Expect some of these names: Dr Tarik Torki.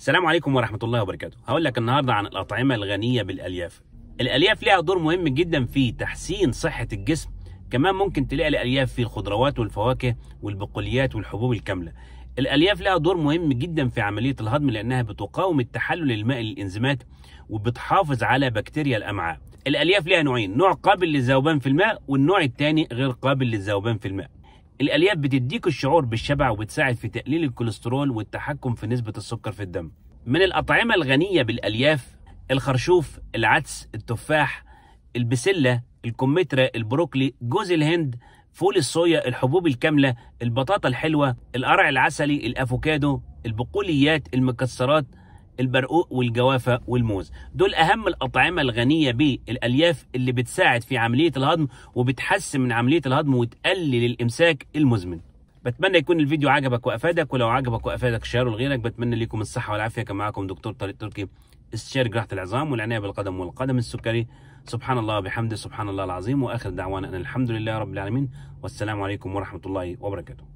السلام عليكم ورحمة الله وبركاته. هقول لك النهاردة عن الأطعمة الغنية بالألياف. الألياف لها دور مهم جدا في تحسين صحة الجسم. كمان ممكن تلاقي الألياف في الخضروات والفواكه والبقوليات والحبوب الكاملة. الألياف لها دور مهم جدا في عملية الهضم لأنها بتقاوم التحلل المائي للإنزيمات وبتحافظ على بكتيريا الأمعاء. الألياف لها نوعين، نوع قابل للذوبان في الماء والنوع الثاني غير قابل للذوبان في الماء. الألياف بتديك الشعور بالشبع وبتساعد في تقليل الكوليسترول والتحكم في نسبة السكر في الدم. من الأطعمة الغنية بالألياف الخرشوف، العدس، التفاح، البسلة، الكمثرى، البروكلي، جوز الهند، فول الصويا، الحبوب الكاملة، البطاطا الحلوة، القرع العسلي، الأفوكادو، البقوليات، المكسرات، البرقوق والجوافة والموز. دول أهم الأطعمة الغنية بالألياف اللي بتساعد في عملية الهضم وبتحسن من عملية الهضم وتقلل الإمساك المزمن. بتمنى يكون الفيديو عجبك وأفادك، ولو عجبك وأفادك شيره لغيرك. بتمنى لكم الصحة والعافية. كان معاكم دكتور طارق تركي، استشاري جراحة العظام والعناية بالقدم والقدم السكري. سبحان الله وبحمده، سبحان الله العظيم، وآخر دعوانا أن الحمد لله رب العالمين، والسلام عليكم ورحمة الله وبركاته.